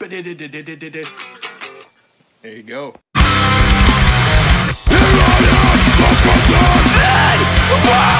There you go. Here I am,